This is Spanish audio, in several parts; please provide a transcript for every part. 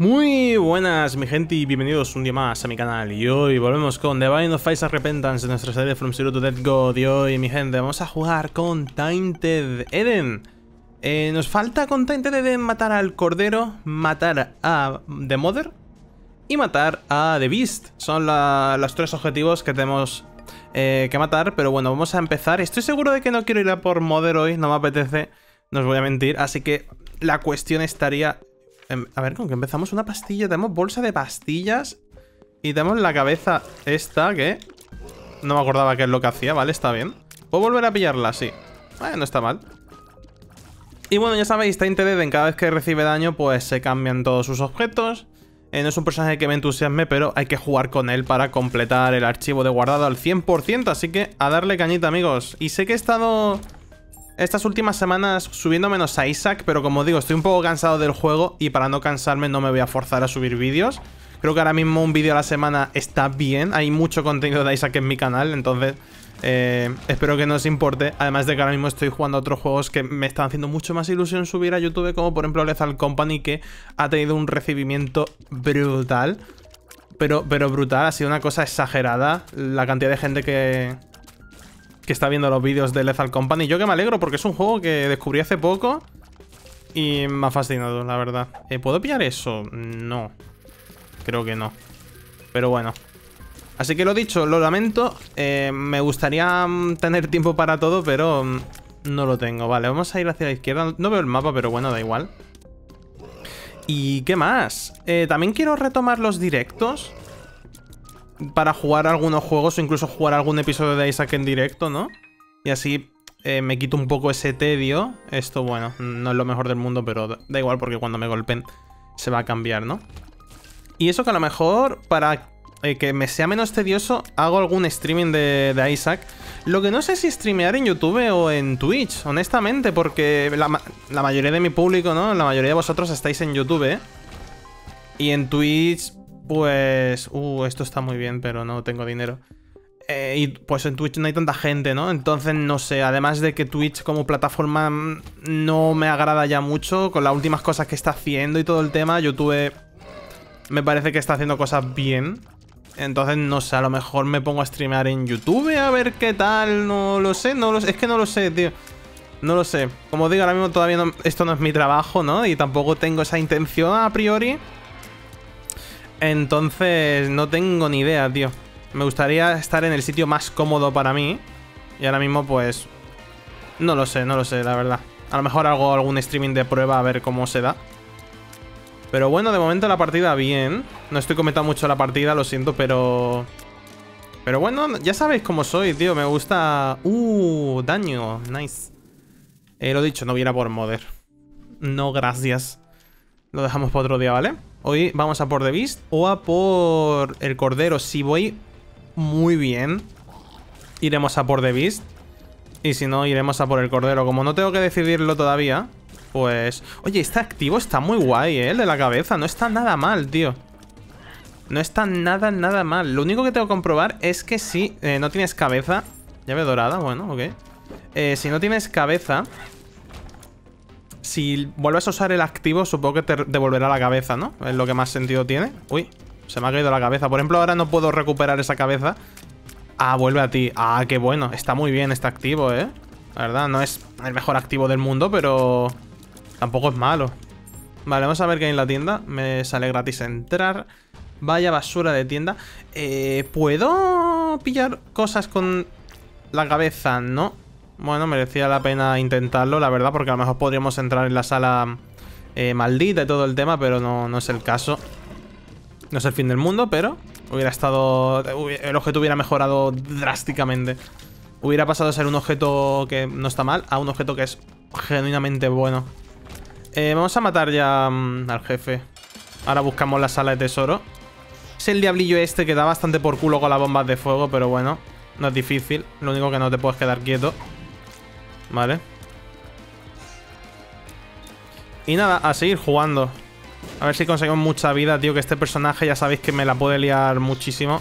Muy buenas mi gente y bienvenidos un día más a mi canal. Y hoy volvemos con The Binding of Isaac Repentance, nuestra serie de From Zero to Dead God. Y hoy mi gente vamos a jugar con Tainted Eden. Nos falta con Tainted Eden matar al Cordero, matar a The Mother y matar a The Beast. Son los tres objetivos que tenemos que matar, pero bueno, vamos a empezar. Estoy seguro de que no quiero ir a por Mother hoy, no me apetece, no os voy a mentir. Así que la cuestión estaría... A ver, con que empezamos una pastilla. Tenemos bolsa de pastillas y tenemos la cabeza esta que no me acordaba qué es lo que hacía. Vale, está bien. Puedo volver a pillarla, sí. No está mal. Y bueno, ya sabéis, Tainted Eden cada vez que recibe daño pues se cambian todos sus objetos. No es un personaje que me entusiasme, pero hay que jugar con él para completar el archivo de guardado al 100%. Así que a darle cañita, amigos. Y sé que he estado... estas últimas semanas subiendo menos a Isaac, pero como digo, estoy un poco cansado del juego y para no cansarme no me voy a forzar a subir vídeos. Creo que ahora mismo un vídeo a la semana está bien, hay mucho contenido de Isaac en mi canal, entonces espero que no os importe. Además de que ahora mismo estoy jugando a otros juegos que me están haciendo mucho más ilusión subir a YouTube, como por ejemplo Lethal Company, que ha tenido un recibimiento brutal, pero brutal, ha sido una cosa exagerada la cantidad de gente que está viendo los vídeos de Lethal Company. Yo que me alegro porque es un juego que descubrí hace poco y me ha fascinado, la verdad. ¿Puedo pillar eso? No. Creo que no. Pero bueno. Así que lo dicho, lo lamento. Me gustaría tener tiempo para todo, pero no lo tengo. Vale, vamos a ir hacia la izquierda. No veo el mapa, pero bueno, da igual. ¿Y qué más? También quiero retomar los directos para jugar algunos juegos o incluso jugar algún episodio de Isaac en directo, ¿no? Y así me quito un poco ese tedio. Esto, bueno, no es lo mejor del mundo, pero da igual porque cuando me golpeen se va a cambiar, ¿no? Y eso que a lo mejor para que me sea menos tedioso hago algún streaming de Isaac. Lo que no sé si streamear en YouTube o en Twitch, honestamente, porque la mayoría de mi público, ¿no? La mayoría de vosotros estáis en YouTube, ¿eh? Y en Twitch... pues... esto está muy bien, pero no tengo dinero. Y pues en Twitch no hay tanta gente, ¿no? Entonces, no sé. Además de que Twitch como plataforma no me agrada ya mucho. Con las últimas cosas que está haciendo y todo el tema, YouTube me parece que está haciendo cosas bien. Entonces, no sé. A lo mejor me pongo a streamear en YouTube a ver qué tal. No lo sé. No lo sé. Es que no lo sé, tío. No lo sé. Como digo, ahora mismo todavía no, esto no es mi trabajo, ¿no? Y tampoco tengo esa intención a priori. Entonces, no tengo ni idea, tío. Me gustaría estar en el sitio más cómodo para mí. Y ahora mismo, pues... no lo sé, no lo sé, la verdad. A lo mejor hago algún streaming de prueba a ver cómo se da. Pero bueno, de momento la partida bien. No estoy comentando mucho la partida, lo siento, pero... pero bueno, ya sabéis cómo soy, tío. Me gusta... daño, nice. Lo dicho, no viera por Mother. No, gracias. Lo dejamos para otro día, ¿vale? Hoy vamos a por The Beast o a por el Cordero. Si voy muy bien, iremos a por The Beast. Y si no, iremos a por el Cordero. Como no tengo que decidirlo todavía, pues... oye, este activo está muy guay, ¿eh? El de la cabeza. No está nada mal, tío. No está nada, nada mal. Lo único que tengo que comprobar es que si no tienes cabeza... llave dorada, bueno, ok. Si no tienes cabeza... si vuelves a usar el activo, supongo que te devolverá la cabeza, ¿no? Es lo que más sentido tiene. Uy, se me ha caído la cabeza. Por ejemplo, ahora no puedo recuperar esa cabeza. Ah, vuelve a ti. Ah, qué bueno. Está muy bien este activo, ¿eh? La verdad, no es el mejor activo del mundo, pero tampoco es malo. Vale, vamos a ver qué hay en la tienda. Me sale gratis entrar. Vaya basura de tienda. ¿Puedo pillar cosas con la cabeza? No. Bueno, merecía la pena intentarlo, la verdad, porque a lo mejor podríamos entrar en la sala maldita y todo el tema, pero no es el caso. No es el fin del mundo, pero hubiera estado... el objeto hubiera mejorado drásticamente. Hubiera pasado a ser un objeto que no está mal a un objeto que es genuinamente bueno. Vamos a matar ya al jefe. Ahora buscamos la sala de tesoro. Es el diablillo este que da bastante por culo con las bombas de fuego, pero bueno, no es difícil. Lo único que no te puedes quedar quieto. Vale. Y nada, a seguir jugando. A ver si conseguimos mucha vida, tío. Que este personaje ya sabéis que me la puede liar muchísimo.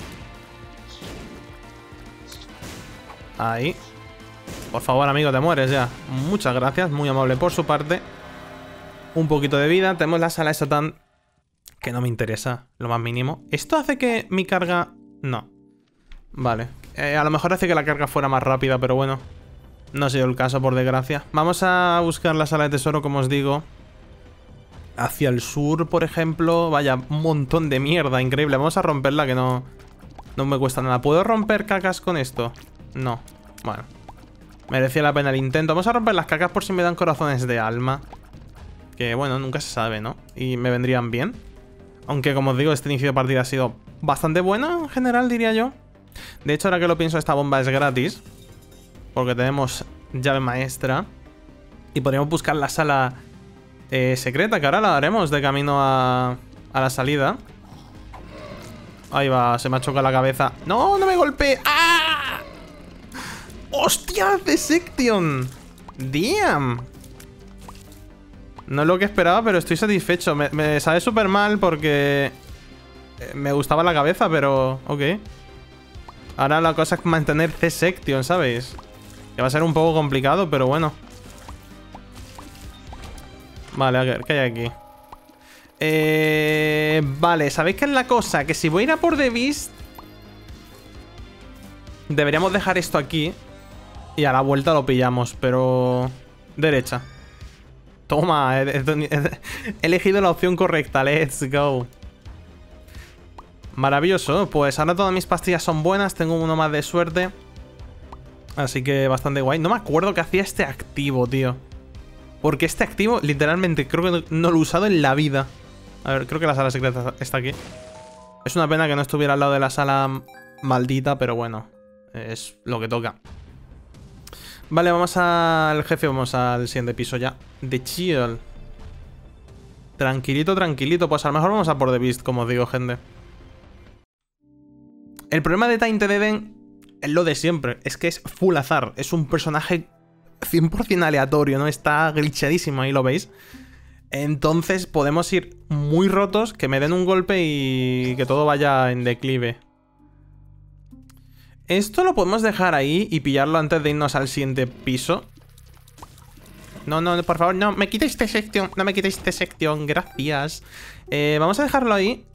Ahí. Por favor, amigo, te mueres ya. Muchas gracias, muy amable por su parte. Un poquito de vida. Tenemos la sala esa tan... que no me interesa lo más mínimo. ¿Esto hace que mi carga...? No. Vale. A lo mejor hace que la carga fuera más rápida, pero bueno. No ha sido el caso, por desgracia. Vamos a buscar la sala de tesoro, como os digo. Hacia el sur, por ejemplo. Vaya, un montón de mierda, increíble. Vamos a romperla, que no me cuesta nada. ¿Puedo romper cacas con esto? No. Bueno. Merecía la pena el intento. Vamos a romper las cacas por si me dan corazones de alma. Que bueno, nunca se sabe, ¿no? Y me vendrían bien. Aunque, como os digo, este inicio de partida ha sido bastante bueno en general, diría yo. De hecho, ahora que lo pienso, esta bomba es gratis. Porque tenemos llave maestra. Y podríamos buscar la sala secreta, que ahora la haremos de camino a la salida. Ahí va, se me ha chocado la cabeza. ¡No, no me golpeé! ¡Ah! ¡Hostia, The Section! ¡Damn! No es lo que esperaba, pero estoy satisfecho. Me sabe súper mal porque me gustaba la cabeza, pero... Ok. Ahora la cosa es mantener C-Section, ¿sabéis? Que va a ser un poco complicado, pero bueno. Vale, a ver, ¿qué hay aquí? Vale, ¿sabéis qué es la cosa? Que si voy a ir a por The Beast... Deberíamos dejar esto aquí. Y a la vuelta lo pillamos, pero... Derecha. Toma, he elegido la opción correcta. Let's go. Maravilloso. Pues ahora todas mis pastillas son buenas. Tengo uno más de suerte. Así que bastante guay. No me acuerdo qué hacía este activo, tío. Porque este activo, literalmente, creo que no lo he usado en la vida. A ver, creo que la sala secreta está aquí. Es una pena que no estuviera al lado de la sala maldita, pero bueno. Es lo que toca. Vale, vamos al jefe, vamos al siguiente piso ya. De chill. Tranquilito, tranquilito. Pues a lo mejor vamos a por The Beast, como os digo, gente. El problema de Tainted Eden es lo de siempre. Es que es full azar. Es un personaje 100% aleatorio, ¿no? Está glitchadísimo, ahí lo veis. Entonces podemos ir muy rotos, que me den un golpe y que todo vaya en declive. Esto lo podemos dejar ahí y pillarlo antes de irnos al siguiente piso. No, no, por favor, no me quitéis esta sección. No me quitéis esta sección, gracias. Vamos a dejarlo ahí.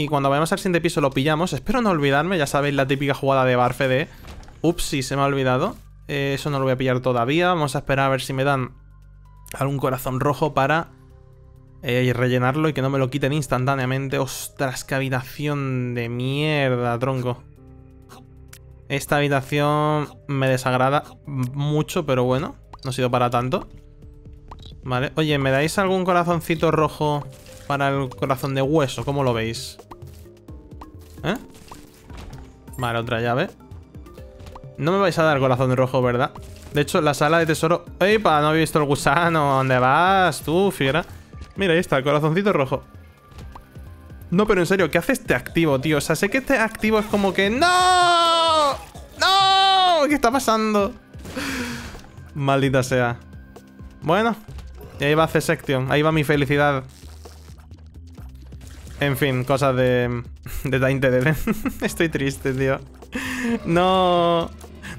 Y cuando vayamos al siguiente piso lo pillamos. Espero no olvidarme, ya sabéis la típica jugada de Barfe de... Ups, sí, se me ha olvidado. Eso no lo voy a pillar todavía. Vamos a esperar a ver si me dan algún corazón rojo para rellenarlo y que no me lo quiten instantáneamente. Ostras, qué habitación de mierda, tronco. Esta habitación me desagrada mucho, pero bueno, no ha sido para tanto. Vale, oye, ¿me dais algún corazoncito rojo para el corazón de hueso? ¿Cómo lo veis? ¿Eh? Vale, otra llave. No me vais a dar corazón rojo, ¿verdad? De hecho, la sala de tesoro... ¡Epa! No había visto el gusano. ¿Dónde vas tú, fiera? Mira, ahí está, el corazoncito rojo. No, pero en serio, ¿qué hace este activo, tío? O sea, sé que este activo es como que... ¡No! ¡No! ¿Qué está pasando? Maldita sea. Bueno. Y ahí va C-Section. Ahí va mi felicidad. En fin, cosas de Tainted Eden. Estoy triste, tío. No...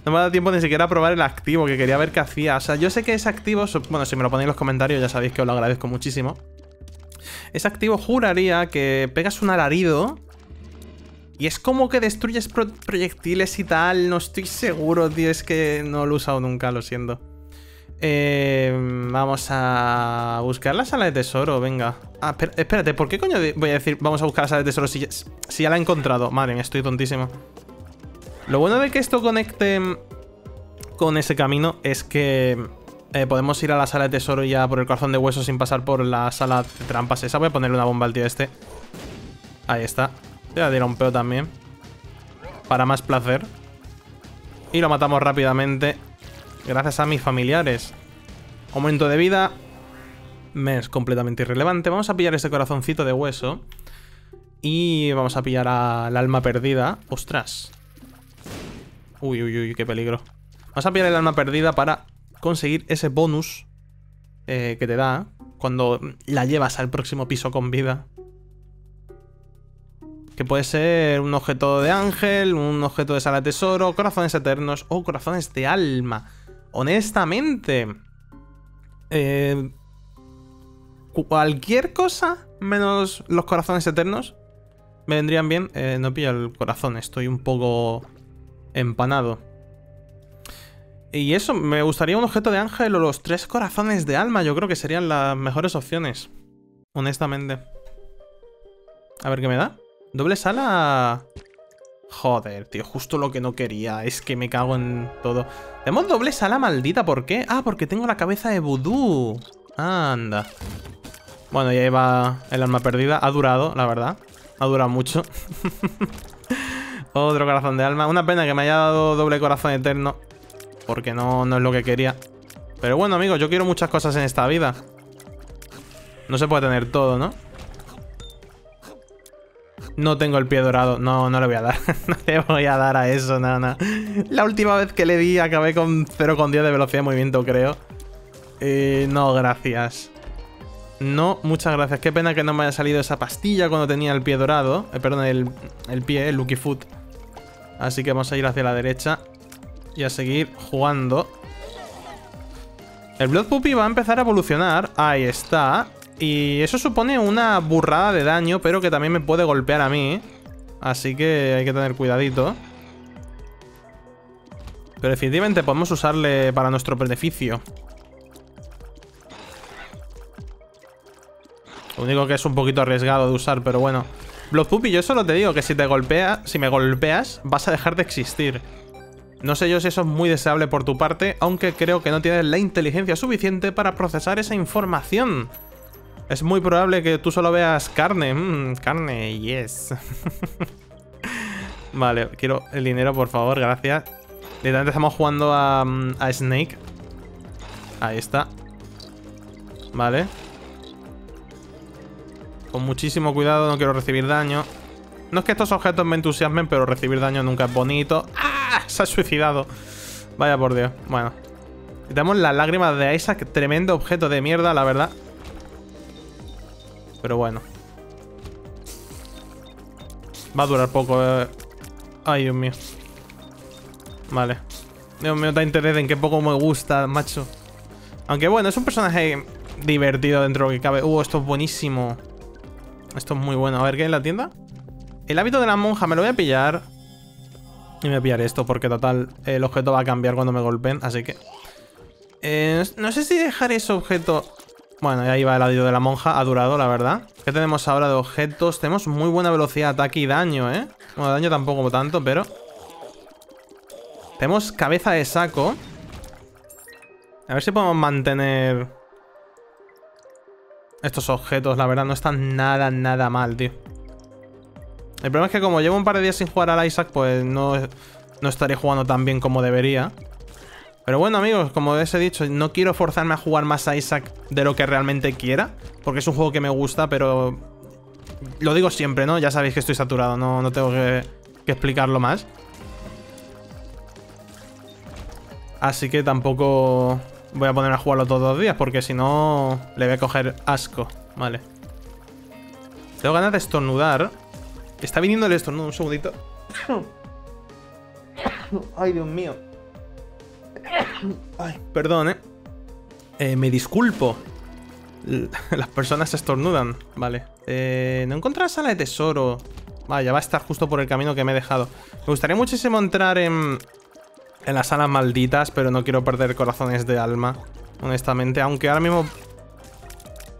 No me ha dado tiempo ni siquiera a probar el activo, que quería ver qué hacía. O sea, yo sé que ese activo... Bueno, si me lo ponéis en los comentarios ya sabéis que os lo agradezco muchísimo. Ese activo juraría que pegas un alarido y es como que destruyes proyectiles y tal. No estoy seguro, tío. Es que no lo he usado nunca, lo siento. Vamos a buscar la sala de tesoro, venga. Ah, espérate, ¿por qué coño voy a decir vamos a buscar la sala de tesoro si ya la he encontrado? Madre mía, estoy tontísimo. Lo bueno de que esto conecte con ese camino es que... podemos ir a la sala de tesoro ya por el corazón de hueso sin pasar por la sala de trampas esa. Voy a ponerle una bomba al tío este. Ahí está. Voy a tirar un peo también. Para más placer. Y lo matamos rápidamente. Gracias a mis familiares. Aumento de vida. Me es completamente irrelevante. Vamos a pillar ese corazoncito de hueso. Y vamos a pillar al alma perdida. ¡Ostras! Uy, uy, uy, qué peligro. Vamos a pillar el alma perdida para... conseguir ese bonus que te da cuando la llevas al próximo piso con vida. Que puede ser un objeto de ángel, un objeto de sala de tesoro, corazones eternos o corazones de alma. Honestamente, cualquier cosa menos los corazones eternos me vendrían bien. No pillo el corazón, estoy un poco empanado. Y eso, me gustaría un objeto de ángel o los 3 corazones de alma. Yo creo que serían las mejores opciones, honestamente. A ver qué me da. Doble sala... Joder, tío, justo lo que no quería. Es que me cago en todo. Tenemos doble sala maldita, ¿por qué? Ah, porque tengo la cabeza de vudú. Anda. Bueno, ya iba el alma perdida. Ha durado, la verdad. Ha durado mucho. Otro corazón de alma. Una pena que me haya dado doble corazón eterno, porque no es lo que quería. Pero bueno, amigos, yo quiero muchas cosas en esta vida. No se puede tener todo, ¿no? No tengo el pie dorado. No le voy a dar. No le voy a dar a eso, nada. La última vez que le di acabé con 0,10 de velocidad de movimiento, creo. No, gracias. No, muchas gracias. Qué pena que no me haya salido esa pastilla cuando tenía el pie dorado. Perdón, el pie, el Lucky Foot. Así que vamos a ir hacia la derecha y a seguir jugando. El Blood Puppy va a empezar a evolucionar. Ahí está. Y eso supone una burrada de daño, pero que también me puede golpear a mí. Así que hay que tener cuidadito. Pero definitivamente podemos usarle para nuestro beneficio. Lo único que es un poquito arriesgado de usar, pero bueno. Blood Puppy, yo solo te digo que si me golpeas, vas a dejar de existir. No sé yo si eso es muy deseable por tu parte, aunque creo que no tienes la inteligencia suficiente para procesar esa información. Es muy probable que tú solo veas carne. Carne, yes. Vale, quiero el dinero, por favor, gracias. Literalmente estamos jugando a Snake. Ahí está. Vale. Con muchísimo cuidado, no quiero recibir daño. No es que estos objetos me entusiasmen, pero recibir daño nunca es bonito. ¡Ah! Se ha suicidado. Vaya por Dios. Bueno. Tenemos las lágrimas de Isaac. Tremendo objeto de mierda, la verdad. Pero bueno. Va a durar poco. Ay, Dios mío. Vale. Dios mío, Tainted Eden, que poco me gusta, macho. Aunque bueno, es un personaje divertido dentro de lo que cabe. Esto es buenísimo. Esto es muy bueno. A ver, ¿qué hay en la tienda? El hábito de la monja, me lo voy a pillar. Y me voy a pillar esto, porque total, el objeto va a cambiar cuando me golpeen, así que... no sé si dejar ese objeto... Bueno, ahí va el adiós de la monja. Ha durado, la verdad. ¿Qué tenemos ahora de objetos? Tenemos muy buena velocidad, ataque y daño, ¿eh? Bueno, daño tampoco tanto, pero... Tenemos cabeza de saco. A ver si podemos mantener... Estos objetos, la verdad, no están nada mal, tío. El problema es que como llevo un par de días sin jugar al Isaac, pues no estaré jugando tan bien como debería. Pero bueno, amigos, como os he dicho, no quiero forzarme a jugar más a Isaac de lo que realmente quiera, porque es un juego que me gusta, pero... Lo digo siempre, ¿no? Ya sabéis que estoy saturado, no tengo que explicarlo más. Así que tampoco voy a poner a jugarlo todos los días, porque si no, le voy a coger asco. Vale. Tengo ganas de estornudar. Está viniendo el estornudo, un segundito. Ay, Dios mío. Ay, perdón, me disculpo. Las personas estornudan. Vale, no encontré la sala de tesoro. Vaya, va a estar justo por el camino que me he dejado. Me gustaría muchísimo entrar en las salas malditas, pero no quiero perder corazones de alma, honestamente, aunque ahora mismo...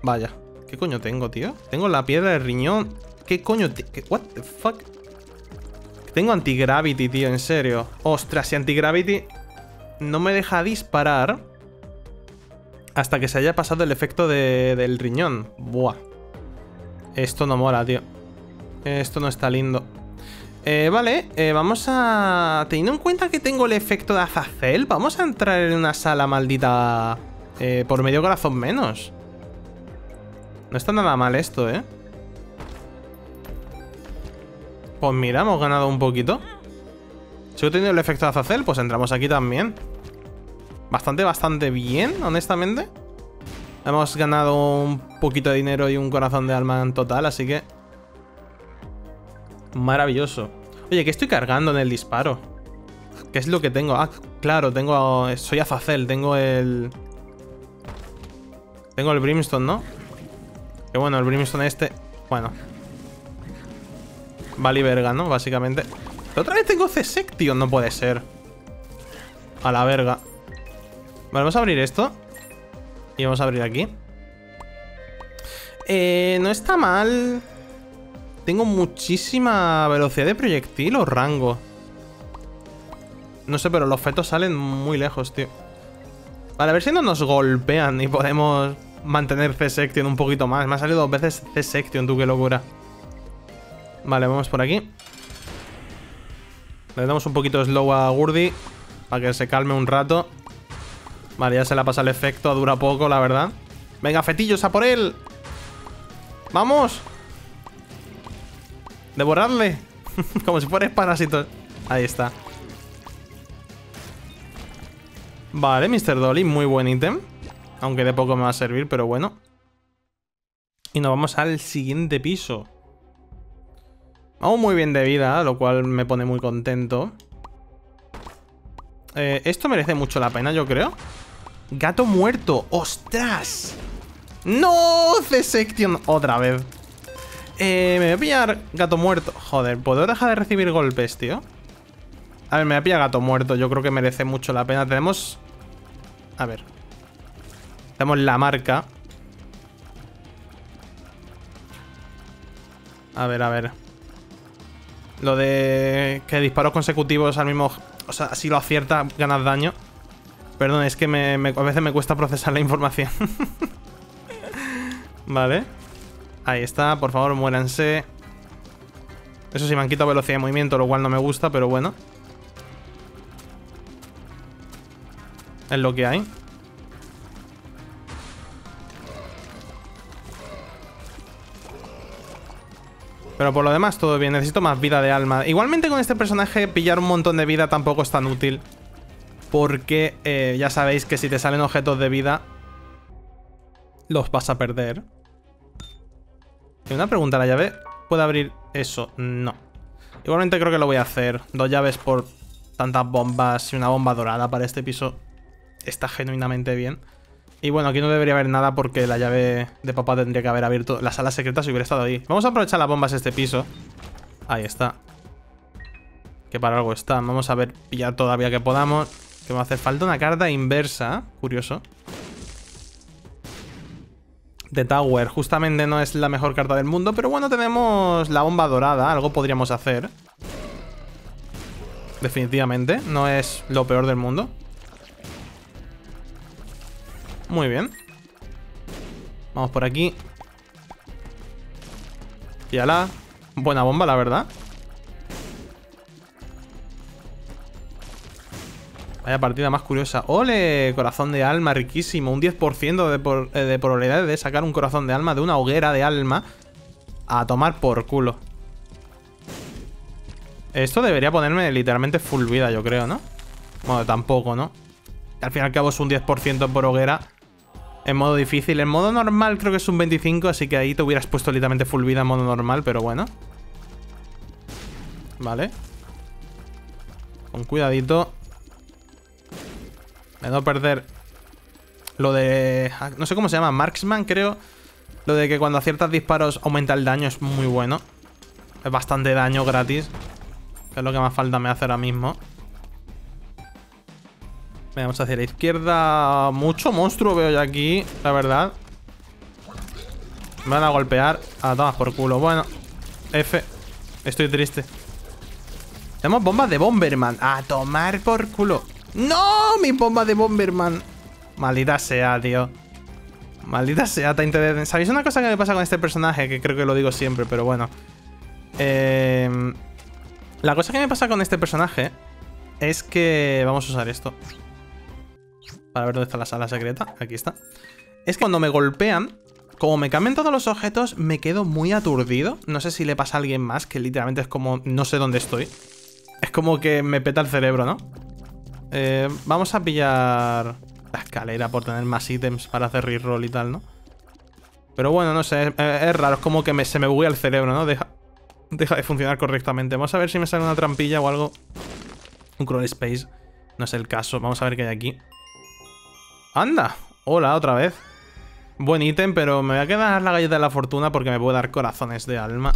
Vaya, ¿qué coño tengo, tío? Tengo la piedra de riñón. ¿Qué coño? What the fuck? Tengo antigravity, tío, en serio. Ostras, y antigravity... No me deja disparar hasta que se haya pasado el efecto del riñón. Buah. Esto no mola, tío. Esto no está lindo. Vale, vamos a... Teniendo en cuenta que tengo el efecto de Azazel, vamos a entrar en una sala maldita por medio corazón menos. No está nada mal esto, ¿eh? Pues mira, hemos ganado un poquito. Si he tenido el efecto de Azazel, pues entramos aquí también. Bastante bien, honestamente. Hemos ganado un poquito de dinero y un corazón de alma en total, así que... Maravilloso. Oye, ¿qué estoy cargando en el disparo? ¿Qué es lo que tengo? Ah, claro, tengo... Soy Azazel, tengo el... Tengo el Brimstone, ¿no? Que bueno, el Brimstone este... Bueno. Vale y verga, ¿no? Básicamente. Pero otra vez tengo C-Section, no puede ser. A la verga. Vale, vamos a abrir esto. Y vamos a abrir aquí. No está mal. Tengo muchísima velocidad de proyectil o rango. No sé, pero los fetos salen muy lejos, tío. Vale, a ver si no nos golpean y podemos mantener C-Section un poquito más. Me ha salido 2 veces C-Section, tú, qué locura. Vale, vamos por aquí. Le damos un poquito de slow a Gurdy para que se calme un rato. Vale, ya se le ha pasado el efecto, dura poco, la verdad. ¡Venga, fetillos, a por él! ¡Vamos! ¡Devorarle! Como si fueran parásitos. Ahí está. Vale, Mr. Dolly, muy buen ítem. Aunque de poco me va a servir, pero bueno. Y nos vamos al siguiente piso. Vamos muy bien de vida, lo cual me pone muy contento. Esto merece mucho la pena, yo creo. Gato muerto, ¡ostras! ¡No! C-Section otra vez. Me voy a pillar gato muerto. Joder, ¿puedo dejar de recibir golpes, tío? A ver, me voy a pillar gato muerto. Yo creo que merece mucho la pena. Tenemos... A ver. Tenemos la marca. A ver, a ver. Lo de que disparos consecutivos al mismo... O sea, si lo acierta, ganas daño. Perdón, es que a veces me cuesta procesar la información. Vale. Ahí está, por favor, muéranse. Eso sí, me han quitado velocidad de movimiento, lo cual no me gusta, pero bueno. Es lo que hay. Pero por lo demás todo bien, necesito más vida de alma. Igualmente con este personaje pillar un montón de vida tampoco es tan útil. Porque ya sabéis que si te salen objetos de vida, los vas a perder. Y una pregunta, ¿la llave puede abrir eso? No. Igualmente creo que lo voy a hacer. 2 llaves por tantas bombas y una bomba dorada para este piso. Está genuinamente bien. Y bueno, aquí no debería haber nada porque la llave de papá tendría que haber abierto la sala secreta si hubiera estado ahí. Vamos a aprovechar las bombas de este piso. Ahí está. Que para algo está. Vamos a ver, pillar todavía que podamos. Que me hace falta una carta inversa. Curioso. The Tower. Justamente no es la mejor carta del mundo, pero bueno, tenemos la bomba dorada. Algo podríamos hacer. Definitivamente. No es lo peor del mundo. Muy bien. Vamos por aquí. Píala. Buena bomba, la verdad. Vaya partida más curiosa. ¡Ole! Corazón de alma, riquísimo. Un 10% de probabilidad de sacar un corazón de alma de una hoguera de alma. A tomar por culo. Esto debería ponerme literalmente full vida, yo creo, ¿no? Bueno, tampoco, ¿no? Al fin y al cabo es un 10% por hoguera. En modo difícil, en modo normal creo que es un 25%, así que ahí te hubieras puesto literalmente full vida en modo normal, pero bueno. Vale. Con cuidadito. Me no perder lo de... No sé cómo se llama, Marksman creo. Lo de que cuando aciertas disparos aumenta el daño, es muy bueno. Es bastante daño gratis, que es lo que más falta me hace ahora mismo. Vamos hacia la izquierda. Mucho monstruo veo yo aquí, la verdad. Me van a golpear. A todas por culo. Bueno. F. Estoy triste. Tenemos bombas de Bomberman. A tomar por culo. ¡No! Mi bomba de Bomberman. Maldita sea, tío. Maldita sea, Tainted Eden. ¿Sabéis una cosa que me pasa con este personaje? Que creo que lo digo siempre, pero bueno. La cosa que me pasa con este personaje es que... Vamos a usar esto. Para ver dónde está la sala secreta. Aquí está. Es que cuando me golpean, como me cambian todos los objetos, me quedo muy aturdido. No sé si le pasa a alguien más, que literalmente es como... No sé dónde estoy. Es como que me peta el cerebro, ¿no? Vamos a pillar la escalera por tener más ítems para hacer reroll y tal, ¿no? Pero bueno, no sé. Es raro. Es como que se me buguea el cerebro, ¿no? Deja de funcionar correctamente. Vamos a ver si me sale una trampilla o algo. Un Crawl Space. No es el caso. Vamos a ver qué hay aquí. ¡Anda! Hola, otra vez. Buen ítem, pero me voy a quedar la galleta de la fortuna porque me puede dar corazones de alma.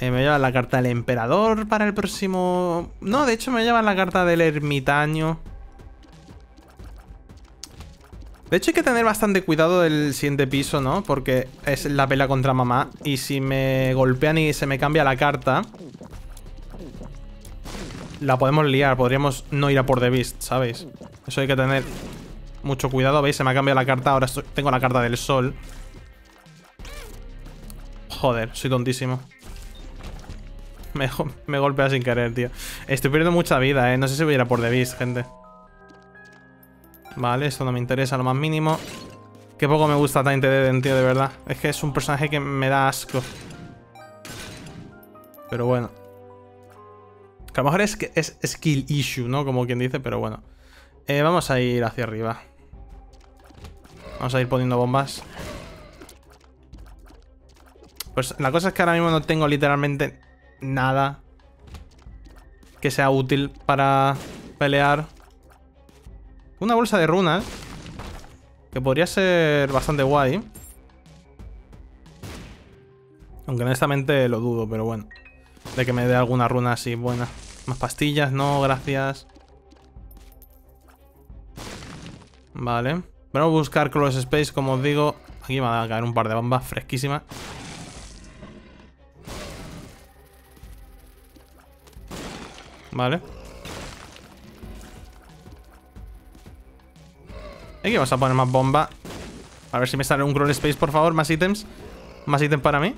Me voy a llevar la carta del emperador para el próximo... No, de hecho me voy a llevar la carta del ermitaño. De hecho hay que tener bastante cuidado del siguiente piso, ¿no? Porque es la pelea contra mamá. Y si me golpean y se me cambia la carta, la podemos liar. Podríamos no ir a por The Beast, ¿sabéis? Eso hay que tener mucho cuidado. ¿Veis? Se me ha cambiado la carta. Ahora tengo la carta del sol. Joder, soy tontísimo. Me golpea sin querer, tío. Estoy perdiendo mucha vida, ¿eh? No sé si voy a ir a por The Beast, gente. Vale, esto no me interesa lo más mínimo. Qué poco me gusta Tainted Eden, tío, de verdad. Es que es un personaje que me da asco. Pero bueno. Que a lo mejor es, que es skill issue, ¿no? Como quien dice, pero bueno. Vamos a ir hacia arriba. Vamos a ir poniendo bombas. Pues la cosa es que ahora mismo no tengo literalmente... nada que sea útil para pelear. Una bolsa de runas, que podría ser bastante guay. Aunque honestamente lo dudo, pero bueno. De que me dé alguna runa así buena. Más pastillas, no, gracias. Vale. Vamos a buscar Crawl Space, como os digo. Aquí me van a caer un par de bombas fresquísimas. Vale. Aquí vamos a poner más bomba. A ver si me sale un Crawl Space, por favor. Más ítems. Más ítems para mí.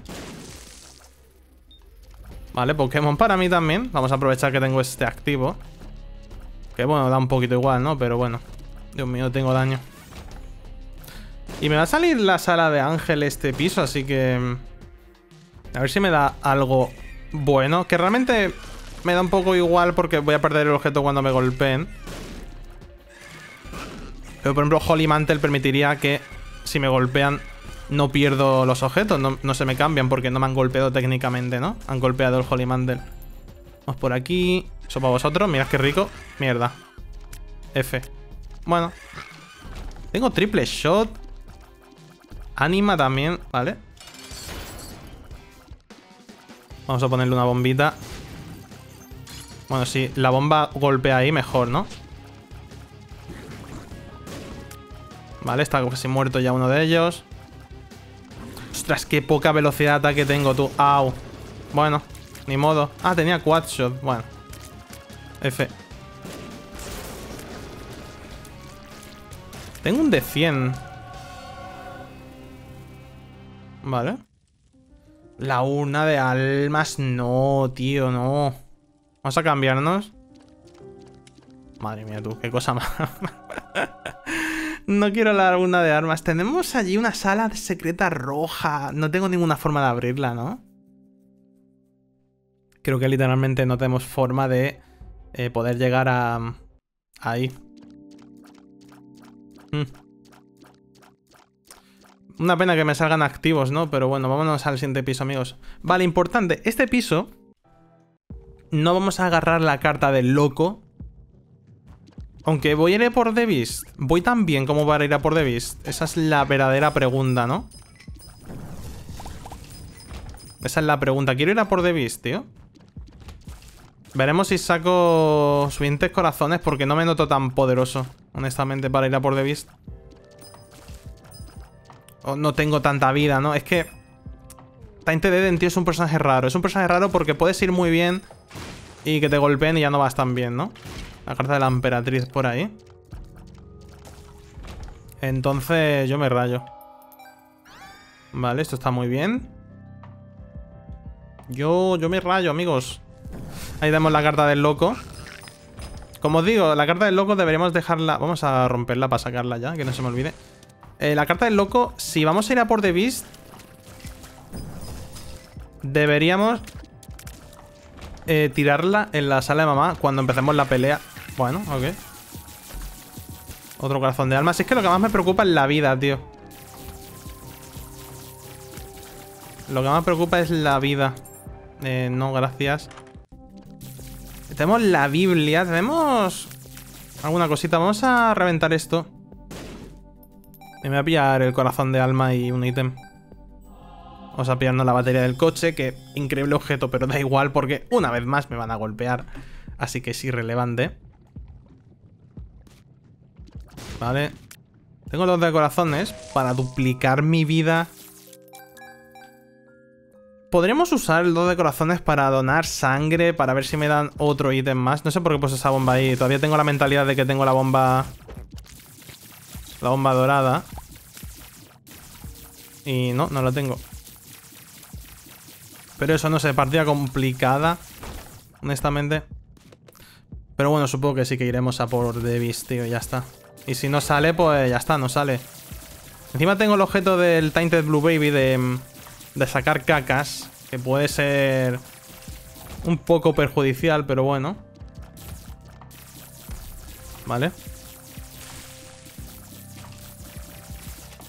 Vale, Pokémon para mí también. Vamos a aprovechar que tengo este activo. Que bueno, da un poquito igual, ¿no? Pero bueno. Dios mío, tengo daño. Y me va a salir la sala de ángel este piso, así que... a ver si me da algo bueno. Que realmente... me da un poco igual porque voy a perder el objeto cuando me golpeen. Pero, por ejemplo, Holy Mantle permitiría que si me golpean no pierdo los objetos. No se me cambian porque no me han golpeado técnicamente, ¿no? Han golpeado el Holy Mantle. Vamos por aquí. Eso para vosotros. Mirad qué rico. Mierda. F. Bueno. Tengo triple shot. Anima también, ¿vale? Vamos a ponerle una bombita. Bueno, si la bomba golpea ahí, mejor, ¿no? Vale, está casi muerto ya uno de ellos. Ostras, qué poca velocidad de ataque tengo, tú. Au. Bueno, ni modo. Ah, tenía quad shot. Bueno. F. Tengo un de 100. Vale. La urna de almas. No, tío, no. Vamos a cambiarnos. Madre mía, tú, qué cosa más. No quiero la urna de armas. Tenemos allí una sala secreta roja. No tengo ninguna forma de abrirla, ¿no? Creo que literalmente no tenemos forma de poder llegar a... ahí. Una pena que me salgan activos, ¿no? Pero bueno, vámonos al siguiente piso, amigos. Vale, importante. Este piso... no vamos a agarrar la carta del loco. Aunque voy a ir a por The Beast. ¿Voy tan bien como para ir a por The Beast? Esa es la verdadera pregunta, ¿no? Esa es la pregunta. Quiero ir a por The Beast, tío. Veremos si saco suficientes corazones porque no me noto tan poderoso, honestamente, para ir a por The Beast. O no tengo tanta vida, ¿no? Es que... Tainted Eden, tío, es un personaje raro. Es un personaje raro porque puedes ir muy bien... y que te golpeen y ya no vas tan bien, ¿no? La carta de la emperatriz por ahí. Entonces yo me rayo. Vale, esto está muy bien. Yo me rayo, amigos. Ahí damos la carta del loco. Como os digo, la carta del loco deberíamos dejarla... vamos a romperla para sacarla ya, que no se me olvide. La carta del loco, si vamos a ir a por The Beast... deberíamos... tirarla en la sala de mamá cuando empecemos la pelea. Bueno, ok. Otro corazón de alma. Si es que lo que más me preocupa es la vida, tío. Lo que más me preocupa es la vida. No, gracias. Tenemos la Biblia. Tenemos alguna cosita. Vamos a reventar esto. Me voy a pillar el corazón de alma y un ítem. Vamos a pillarnos la batería del coche, que increíble objeto, pero da igual porque una vez más me van a golpear. Así que es irrelevante. Vale. Tengo los de corazones para duplicar mi vida. Podríamos usar el 2 de corazones para donar sangre, para ver si me dan otro ítem más. No sé por qué puse esa bomba ahí. Todavía tengo la mentalidad de que tengo la bomba dorada. Y no, no la tengo. Pero eso, no sé, partida complicada, honestamente. Pero bueno, supongo que sí que iremos a por Davis, tío, ya está. Y si no sale, pues ya está, no sale. Encima tengo el objeto del Tainted Blue Baby de sacar cacas, que puede ser un poco perjudicial, pero bueno. Vale.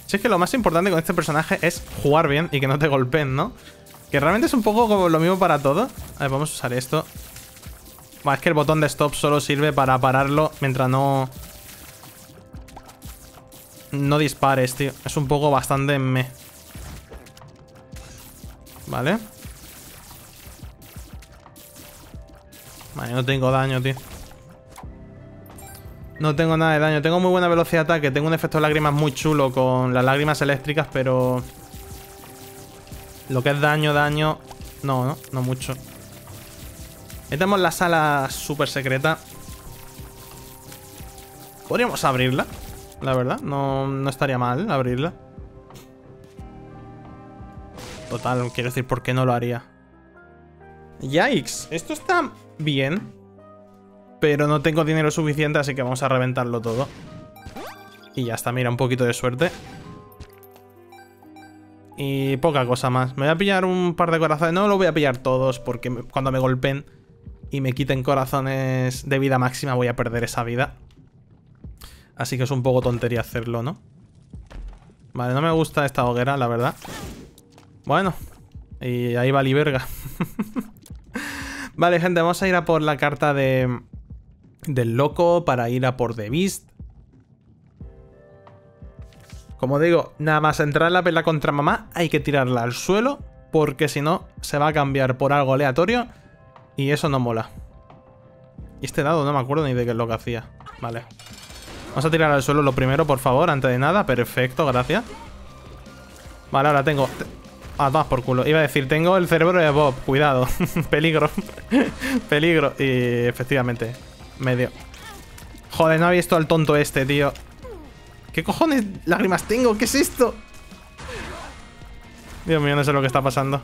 Si es que lo más importante con este personaje es jugar bien y que no te golpeen, ¿no? Que realmente es un poco como lo mismo para todo. A ver, vamos a usar esto. Bueno, es que el botón de stop solo sirve para pararlo mientras no dispares, tío. Es un poco bastante meh. Vale. Vale, no tengo daño, tío. No tengo nada de daño. Tengo muy buena velocidad de ataque. Tengo un efecto de lágrimas muy chulo con las lágrimas eléctricas, pero... lo que es daño... No mucho. Metemos la sala súper secreta. Podríamos abrirla, la verdad. No estaría mal abrirla. Total, quiero decir, ¿por qué no lo haría? Yikes, esto está bien, pero no tengo dinero suficiente, así que vamos a reventarlo todo. Y ya está, mira, un poquito de suerte. Y poca cosa más. Me voy a pillar un par de corazones. No lo voy a pillar todos, porque cuando me golpeen y me quiten corazones de vida máxima, voy a perder esa vida. Así que es un poco tontería hacerlo, ¿no? Vale, no me gusta esta hoguera, la verdad. Bueno, y ahí va Liberga. Vale, gente, vamos a ir a por la carta del loco para ir a por The Beast. Como digo, nada más entrar la pela contra mamá, hay que tirarla al suelo, porque si no, se va a cambiar por algo aleatorio y eso no mola. Y este dado no me acuerdo ni de qué es lo que hacía. Vale. Vamos a tirar al suelo lo primero, por favor, antes de nada. Perfecto, gracias. Vale, ahora tengo... ah, tomas por culo. Iba a decir, tengo el cerebro de Bob. Cuidado. Peligro. Peligro. Y efectivamente. Medio. Joder, no había visto al tonto este, tío. ¿Qué cojones lágrimas tengo? ¿Qué es esto? Dios mío, no sé lo que está pasando.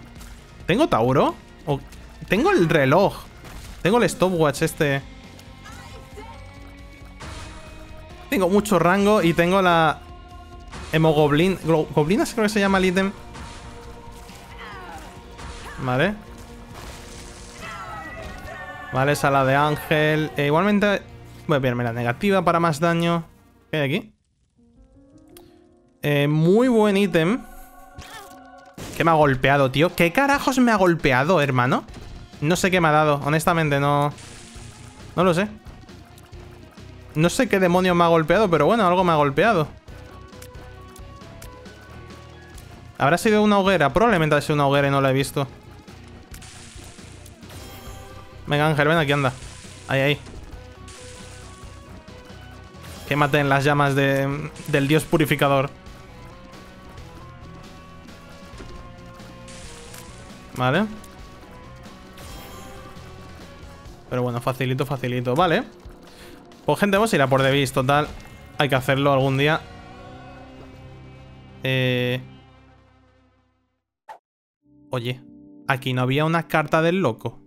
¿Tengo Tauro? ¿O tengo el reloj? Tengo el stopwatch este. Tengo mucho rango y tengo la... Hemogoblin. Goblinas creo que se llama el ítem. Vale. Vale, sala de ángel. Igualmente voy a pillarme la negativa para más daño. ¿Qué hay aquí? Muy buen ítem. ¿Qué me ha golpeado, tío? ¿Qué carajos me ha golpeado, hermano? No sé qué me ha dado, honestamente, no lo sé. No sé qué demonio me ha golpeado, pero bueno, algo me ha golpeado. ¿Habrá sido una hoguera? Probablemente ha sido una hoguera y no la he visto. Venga, Ángel, ven aquí, anda. Ahí, ahí. Quémate en las llamas del dios purificador. Vale. Pero bueno, facilito, facilito. Vale. Pues gente, vamos a ir a por The Beast, total. Hay que hacerlo algún día. Oye, aquí no había una carta del loco.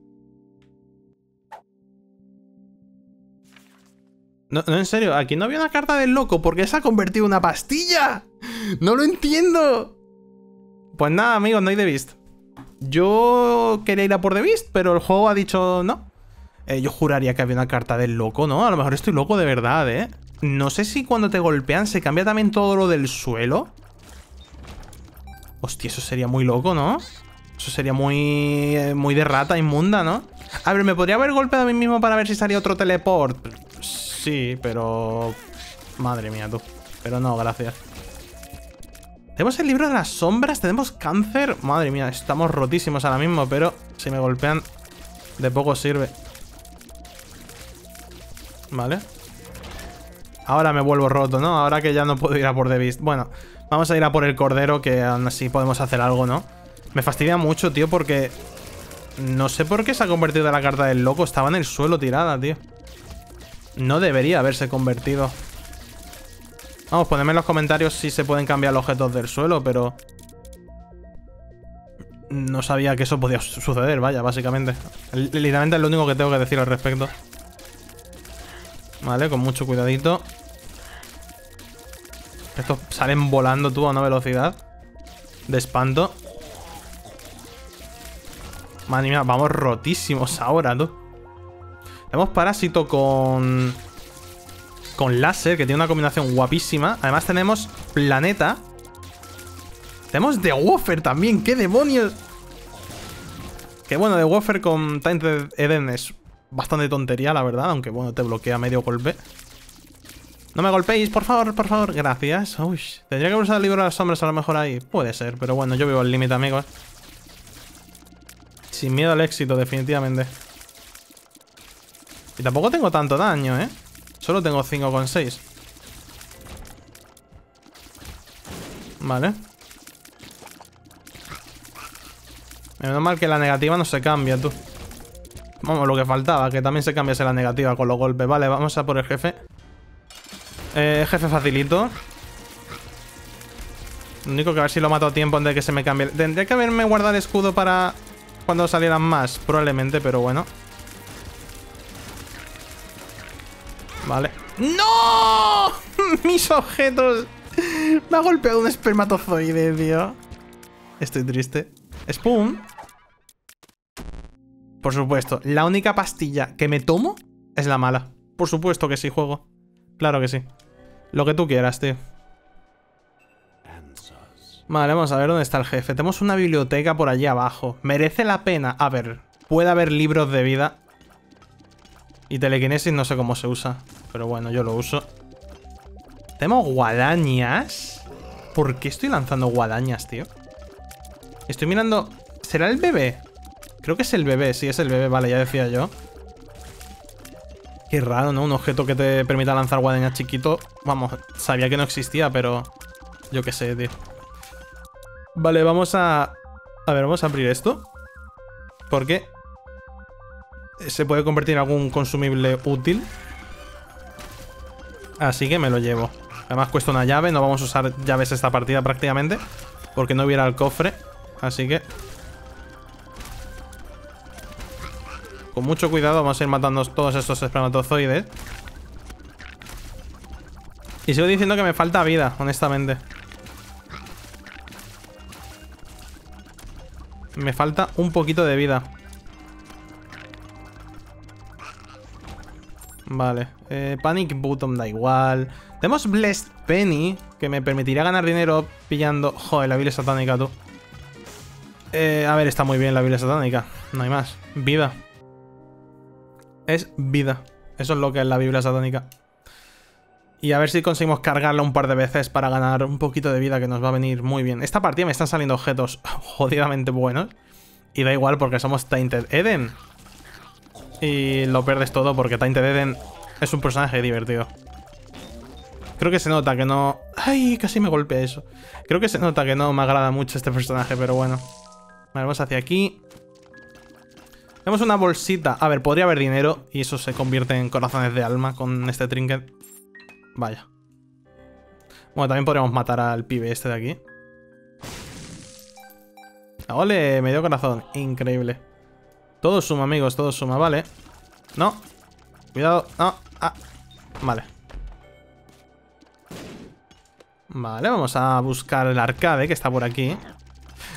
No, en serio, aquí no había una carta del loco. ¿Por qué se ha convertido en una pastilla? ¡No lo entiendo! Pues nada, amigos, no hay The Beast. Yo quería ir a por The Beast, pero el juego ha dicho no. Yo juraría que había una carta del loco, ¿no? A lo mejor estoy loco de verdad, ¿eh? No sé si cuando te golpean se cambia también todo lo del suelo. Hostia, eso sería muy loco, ¿no? Eso sería muy... muy de rata inmunda, ¿no? A ver, ¿me podría haber golpeado a mí mismo para ver si salía otro teleport? Sí, pero... madre mía, tú. Pero no, gracias. Tenemos el libro de las sombras, tenemos cáncer. Madre mía, estamos rotísimos ahora mismo, pero si me golpean, de poco sirve. Vale. Ahora me vuelvo roto, ¿no? Ahora que ya no puedo ir a por The Beast. Bueno, vamos a ir a por el cordero, que aún así podemos hacer algo, ¿no? Me fastidia mucho, tío, porque... no sé por qué se ha convertido en la carta del loco. Estaba en el suelo tirada, tío. No debería haberse convertido. Vamos, ponedme en los comentarios si se pueden cambiar los objetos del suelo, pero... no sabía que eso podía suceder, vaya, básicamente. Literalmente es lo único que tengo que decir al respecto. Vale, con mucho cuidadito. Estos salen volando, tú, a una velocidad de espanto. Madre mía, vamos rotísimos ahora, tú. Tenemos parásito con láser, que tiene una combinación guapísima. Además tenemos planeta. Tenemos The Woofer también, ¡qué demonios! Que bueno, The Woofer con Tainted Eden es bastante tontería, la verdad. Aunque bueno, te bloquea medio golpe. No me golpeéis, por favor, por favor. Gracias. Uy, tendría que usar el libro de las sombras a lo mejor ahí. Puede ser, pero bueno, yo vivo al límite, amigos. Sin miedo al éxito, definitivamente. Y tampoco tengo tanto daño, ¿eh? Solo tengo 5,6. Vale. Menos mal que la negativa no se cambia, tú. Vamos, lo que faltaba, que también se cambiase la negativa con los golpes. Vale, vamos a por el jefe. Jefe facilito. Lo único que a ver si lo mato a tiempo antes de que se me cambie. Tendría que haberme guardado el escudo para cuando salieran más, probablemente, pero bueno. Vale. ¡No! Mis objetos. Me ha golpeado un espermatozoide, tío. Estoy triste. Spoon. Por supuesto, la única pastilla que me tomo es la mala. Por supuesto que sí, juego. Claro que sí. Lo que tú quieras, tío. Vale, vamos a ver dónde está el jefe. Tenemos una biblioteca por allí abajo. ¿Merece la pena? A ver, puede haber libros de vida. Y telequinesis no sé cómo se usa. Pero bueno, yo lo uso. Tenemos guadañas. ¿Por qué estoy lanzando guadañas, tío? Estoy mirando... ¿será el bebé? Creo que es el bebé, sí, es el bebé, vale, ya decía yo. Qué raro, ¿no? Un objeto que te permita lanzar guadañas chiquito. Vamos, sabía que no existía, pero... yo qué sé, tío. Vale, vamos a... a ver, vamos a abrir esto. Porque... se puede convertir en algún consumible útil. Así que me lo llevo. Además cuesta una llave, no vamos a usar llaves esta partida prácticamente. Porque no hubiera el cofre. Así que... con mucho cuidado vamos a ir matando todos estos espermatozoides. Y sigo diciendo que me falta vida, honestamente. Me falta un poquito de vida. Vale, Panic Button da igual. Tenemos Blessed Penny, que me permitirá ganar dinero pillando... joder, la Biblia satánica, tú. A ver, está muy bien la Biblia satánica. No hay más. Vida. Es vida. Eso es lo que es la Biblia satánica. Y a ver si conseguimos cargarla un par de veces para ganar un poquito de vida, que nos va a venir muy bien. Esta partida me están saliendo objetos jodidamente buenos. Y da igual porque somos Tainted Eden. Y lo pierdes todo porque Tainted Eden es un personaje divertido. Creo que se nota que no... ¡ay! Casi me golpea eso. Creo que se nota que no me agrada mucho este personaje, pero bueno. Vale, vamos hacia aquí. Tenemos una bolsita. A ver, podría haber dinero y eso se convierte en corazones de alma con este trinket. Vaya. Bueno, también podríamos matar al pibe este de aquí. ¡Ole! Me dio corazón. Increíble. Todo suma, amigos. Todo suma. Vale. No. Cuidado. No. Ah. Vale. Vale, vamos a buscar el arcade que está por aquí.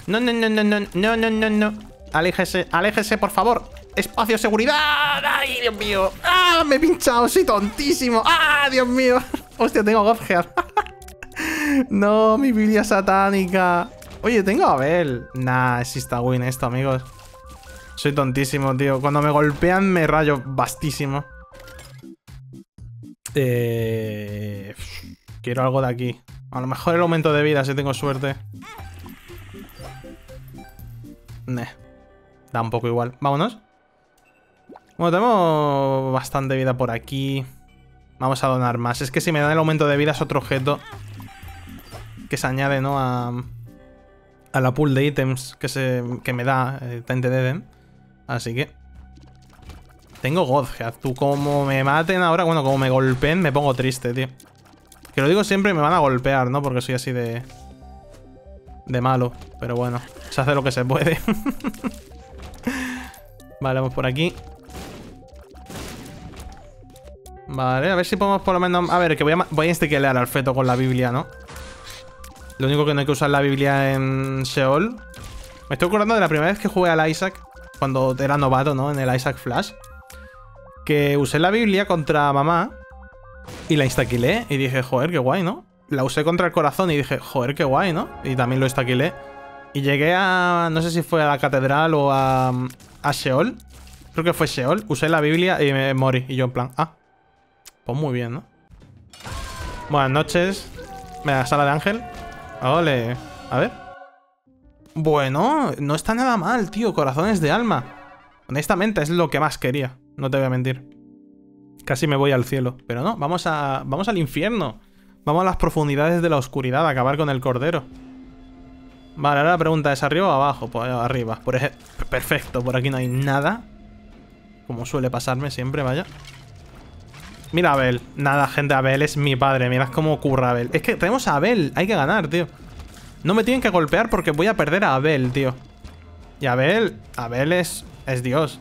No, no, no, no, no, no, no, no, no. Aléjese, aléjese, por favor. Espacio, seguridad. ¡Ay, Dios mío! ¡Ah, me he pinchado! ¡Soy tontísimo! ¡Ah, Dios mío! Hostia, tengo Godhead. No, mi Biblia satánica. Oye, tengo a Abel. Nah, sí está win esto, amigos. Soy tontísimo, tío. Cuando me golpean me rayo bastísimo. Quiero algo de aquí. A lo mejor el aumento de vida, si tengo suerte. Nah. Da un poco igual. Vámonos. Bueno, tenemos bastante vida por aquí. Vamos a donar más. Es que si me dan el aumento de vida es otro objeto que se añade, ¿no? A la pool de ítems que me da Tainted Eden. Así que... Tengo Godhead. Tú, como me maten ahora... Bueno, como me golpeen, me pongo triste, tío. Que lo digo siempre, me van a golpear, ¿no? Porque soy así de... De malo. Pero bueno, se hace lo que se puede. Vale, vamos por aquí. Vale, a ver si podemos por lo menos... A ver, que voy a instiquelear al feto con la Biblia, ¿no? Lo único que no hay que usar la Biblia en Sheol. Me estoy acordando de la primera vez que jugué al Isaac, cuando era novato, ¿no? En el Isaac Flash. Que usé la Biblia contra mamá y la instaquilé y dije, joder, qué guay, ¿no? La usé contra el corazón y dije, joder, qué guay, ¿no? Y también lo instaquilé. Y llegué a... No sé si fue a la catedral o a Sheol. Creo que fue Sheol. Usé la Biblia y me morí. Y yo en plan, ah... Pues muy bien, ¿no? Buenas noches. Mira, sala de ángel. Ole. A ver. Bueno, no está nada mal, tío. Corazones de alma. Honestamente, es lo que más quería. No te voy a mentir. Casi me voy al cielo. Pero no, vamos al infierno. Vamos a las profundidades de la oscuridad a acabar con el cordero. Vale, ahora la pregunta es ¿arriba o abajo? Pues arriba. Por ejemplo. Perfecto, por aquí no hay nada. Como suele pasarme siempre, vaya. Mira a Abel. Nada, gente, Abel es mi padre. Mirad cómo curra Abel. Es que tenemos a Abel. Hay que ganar, tío. No me tienen que golpear porque voy a perder a Abel, tío. Y Abel... Abel es Dios.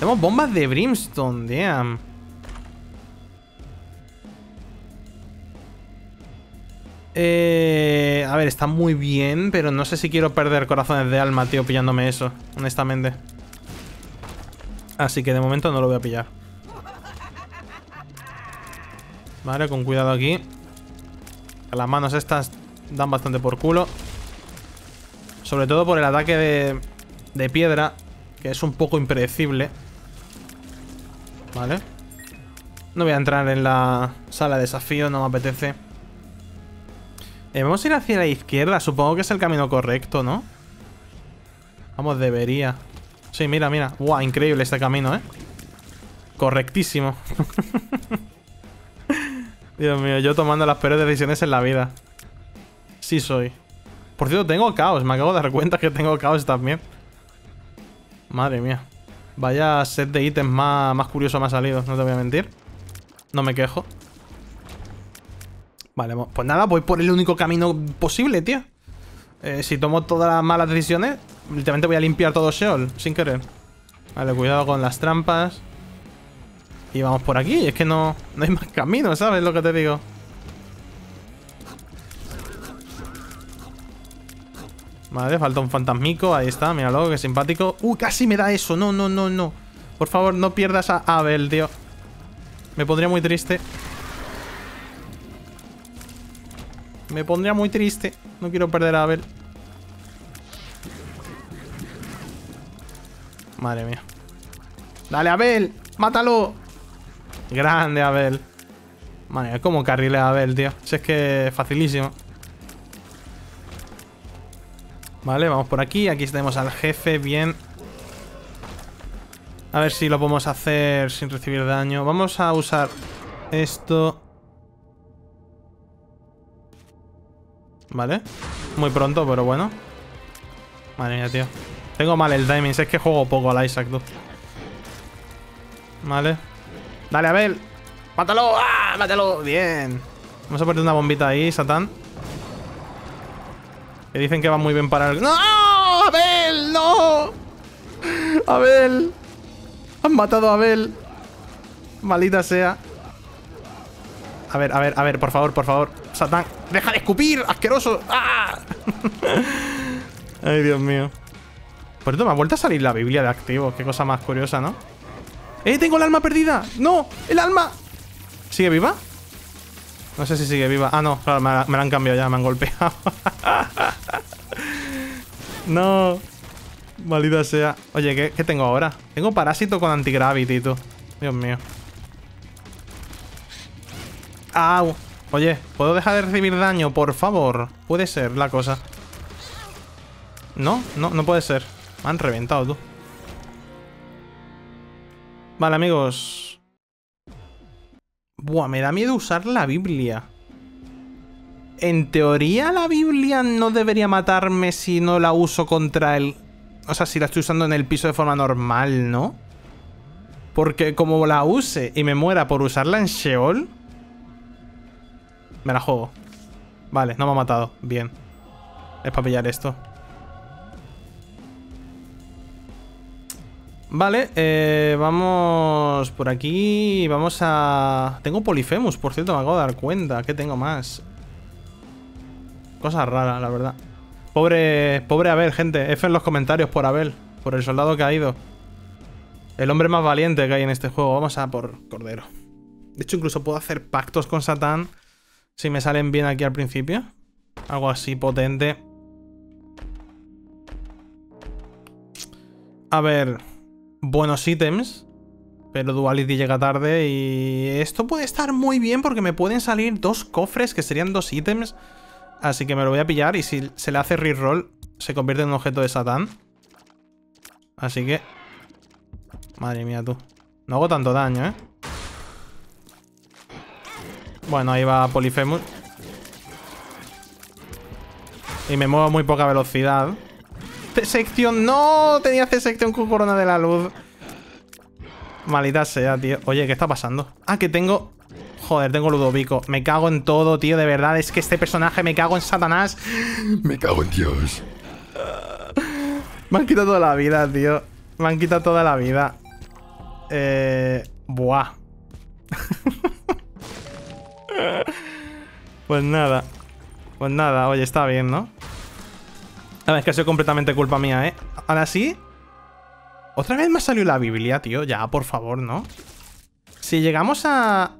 Tenemos bombas de Brimstone. Damn. A ver, está muy bien, pero no sé si quiero perder corazones de alma, tío, pillándome eso. Honestamente. Así que de momento no lo voy a pillar. Vale, con cuidado aquí. Las manos estas dan bastante por culo. Sobre todo por el ataque de piedra, que es un poco impredecible. Vale. No voy a entrar en la sala de desafío, no me apetece. Vamos a ir hacia la izquierda. Supongo que es el camino correcto, ¿no? Vamos, debería. Sí, mira, mira. Guau, increíble este camino, ¿eh? Correctísimo. Dios mío, yo tomando las peores decisiones en la vida. Sí soy. Por cierto, tengo caos. Me acabo de dar cuenta que tengo caos también. Madre mía. Vaya set de ítems más curioso me ha salido. No te voy a mentir. No me quejo. Vale, pues nada, voy por el único camino posible, tío. Si tomo todas las malas decisiones, literalmente voy a limpiar todo Sheol, sin querer. Vale, cuidado con las trampas. Y vamos por aquí. Es que no hay más camino, ¿sabes lo que te digo? Vale, falta un fantasmico. Ahí está, míralo, qué simpático. Casi me da eso. No, no, no, no. Por favor, no pierdas a Abel, tío. Me pondría muy triste. Me pondría muy triste. No quiero perder a Abel. Madre mía. ¡Dale, Abel! ¡Mátalo! Grande, Abel. Madre mía, cómo carrilea Abel, tío. Si es que facilísimo. Vale, vamos por aquí. Aquí tenemos al jefe, bien. A ver si lo podemos hacer sin recibir daño. Vamos a usar esto. Vale, muy pronto, pero bueno. Madre mía, tío. Tengo mal el timing, es que juego poco al Isaac, tú. Vale. Dale, Abel. ¡Mátalo! ¡Ah! ¡Mátalo! Bien. Vamos a poner una bombita ahí, Satán. Que dicen que va muy bien para el... ¡No! ¡Abel! ¡No! ¡Abel! Han matado a Abel. Maldita sea. A ver, por favor, Satán, deja de escupir, asqueroso. ¡Ah! Ay, Dios mío. Por esto me ha vuelto a salir la Biblia de activo. Qué cosa más curiosa, ¿no? ¡Eh, tengo el alma perdida! ¡No! ¡El alma! ¿Sigue viva? No sé si sigue viva. Ah, no, claro, me la han cambiado ya, me han golpeado. No. Maldita sea. Oye, ¿qué tengo ahora? Tengo parásito con antigravity, tú. Dios mío. ¡Au! Oye, ¿puedo dejar de recibir daño, por favor? Puede ser la cosa. No, no, no puede ser. Me han reventado, tú. Vale, amigos. Buah, me da miedo usar la Biblia. En teoría la Biblia no debería matarme si no la uso contra el... O sea, si la estoy usando en el piso de forma normal, ¿no? Porque como la use y me muera por usarla en Sheol... Me la juego. Vale, no me ha matado. Bien. Es para pillar esto. Vale, vamos por aquí. Vamos a... Tengo Polyphemus, por cierto, me acabo de dar cuenta. ¿Qué tengo más? Cosa rara, la verdad. Pobre Abel, gente. F en los comentarios por Abel. Por el soldado que ha ido. El hombre más valiente que hay en este juego. Vamos a por Cordero. De hecho, incluso puedo hacer pactos con Satán. Si me salen bien aquí al principio. Algo así potente. A ver. Buenos ítems. Pero Duality llega tarde. Y esto puede estar muy bien porque me pueden salir dos cofres que serían dos ítems. Así que me lo voy a pillar. Y si se le hace reroll, se convierte en un objeto de Satán. Así que... Madre mía, tú. No hago tanto daño, ¿eh? Bueno, ahí va Polyphemus. Y me muevo a muy poca velocidad. C-Section, no. Tenía C-Section con corona de la luz. Maldita sea, tío. Oye, ¿qué está pasando? Ah, que tengo... Joder, tengo Ludovico. Me cago en todo, tío. De verdad, es que este personaje me cago en Satanás. Me cago en Dios. Me han quitado toda la vida, tío. Me han quitado toda la vida. Buah. Pues nada. Pues nada, oye, está bien, ¿no? A ver, es que ha sido completamente culpa mía, ¿eh? Ahora sí. Otra vez me ha salido la Biblia, tío. Ya, por favor, ¿no? Si llegamos a...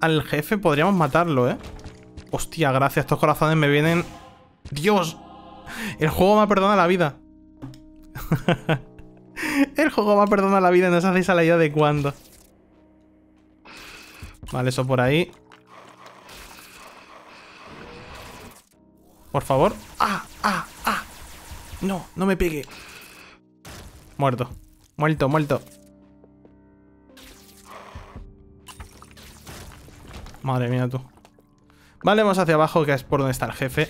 Al jefe podríamos matarlo, ¿eh? Hostia, gracias. Estos corazones me vienen... ¡Dios! El juego me ha perdonado la vida. El juego me ha perdonado la vida. No os hacéis a la idea de cuándo. Vale, eso por ahí. Por favor. ¡Ah! ¡Ah! ¡Ah! No, no me pegue. Muerto. Muerto, muerto. Madre mía, tú. Vale, vamos hacia abajo, que es por donde está el jefe.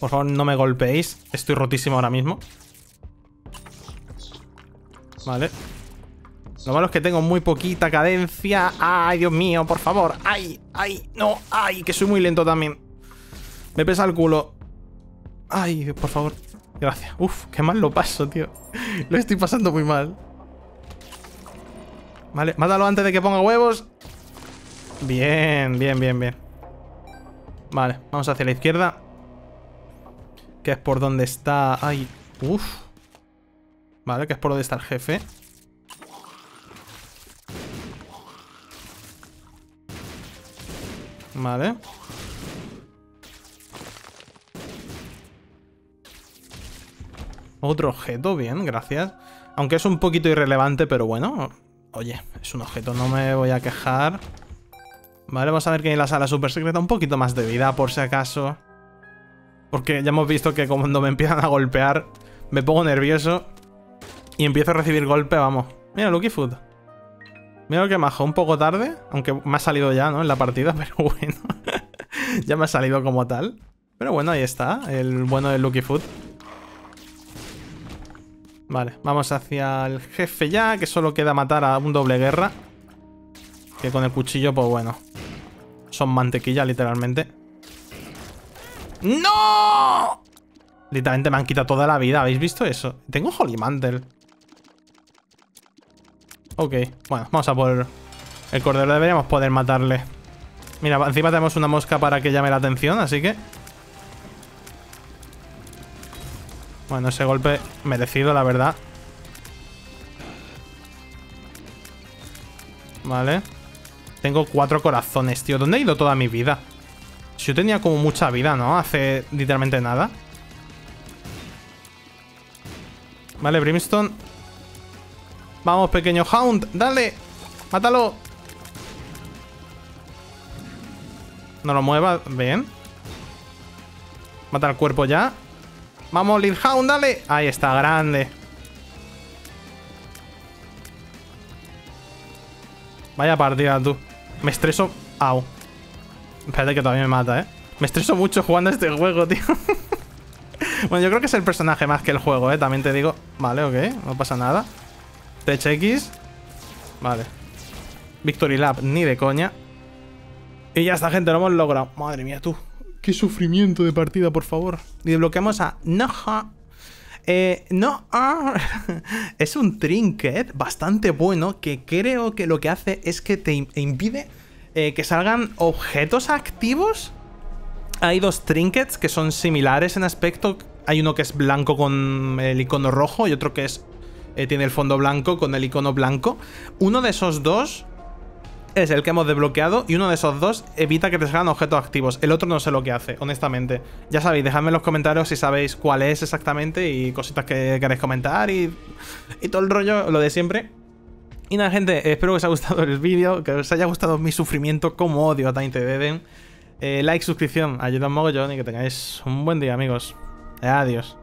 Por favor, no me golpeéis. Estoy rotísimo ahora mismo. Vale. Lo malo es que tengo muy poquita cadencia. ¡Ay, Dios mío, por favor! ¡Ay, ay! ¡No! ¡Ay! Que soy muy lento también. Me pesa el culo. ¡Ay, por favor! Gracias. Uf, qué mal lo paso, tío. Lo estoy pasando muy mal. Vale, mátalo antes de que ponga huevos. Bien, bien, bien, bien. Vale, vamos hacia la izquierda. Que es por donde está... Ay, uff. Vale, que es por donde está el jefe. Vale. Otro objeto, bien, gracias. Aunque es un poquito irrelevante, pero bueno. Oye, es un objeto, no me voy a quejar. Vale, vamos a ver que hay en la sala super secreta un poquito más de vida, por si acaso. Porque ya hemos visto que cuando me empiezan a golpear, me pongo nervioso y empiezo a recibir golpe, vamos. Mira, Lucky Foot. Mira lo que majo, un poco tarde, aunque me ha salido ya, ¿no? En la partida, pero bueno. Ya me ha salido como tal. Pero bueno, ahí está, el bueno de Lucky Foot. Vale, vamos hacia el jefe ya, que solo queda matar a un doble guerra. Que con el cuchillo, pues bueno. Son mantequilla, literalmente. ¡No! Literalmente me han quitado toda la vida. ¿Habéis visto eso? Tengo Holy Mantle. Ok. Bueno, vamos a por... El cordero deberíamos poder matarle. Mira, encima tenemos una mosca para que llame la atención, así que... Bueno, ese golpe merecido, la verdad. Vale. Tengo 4 corazones, tío. ¿Dónde he ido toda mi vida? Yo tenía como mucha vida, ¿no? Hace literalmente nada. Vale, Brimstone. Vamos, pequeño Hound. ¡Dale! ¡Mátalo! No lo mueva. Bien. Mata al cuerpo ya. Vamos, Lilhound, dale. Ahí está, grande. Vaya partida, tú. Me estreso. Au. Espérate que todavía me mata, eh. Me estreso mucho jugando a este juego, tío. Bueno, yo creo que es el personaje más que el juego, eh. También te digo. Vale, ok. No pasa nada. THX. Vale. Victory Lab, ni de coña. Y ya está, gente. Lo hemos logrado. Madre mía, tú. Qué sufrimiento de partida, por favor. Y desbloqueamos a Noha. Noha es un trinket bastante bueno que creo que lo que hace es que te impide que salgan objetos activos. Hay dos trinkets que son similares en aspecto. Hay uno que es blanco con el icono rojo y otro que es tiene el fondo blanco con el icono blanco. Uno de esos dos es el que hemos desbloqueado y uno de esos dos evita que te salgan objetos activos. El otro no sé lo que hace, honestamente. Ya sabéis, dejadme en los comentarios si sabéis cuál es exactamente y cositas que queréis comentar y todo el rollo, lo de siempre. Y nada, gente, espero que os haya gustado el vídeo, que os haya gustado mi sufrimiento como odio a Tainted Eden. Like, suscripción, ayuda un mogollón y que tengáis un buen día, amigos. Adiós.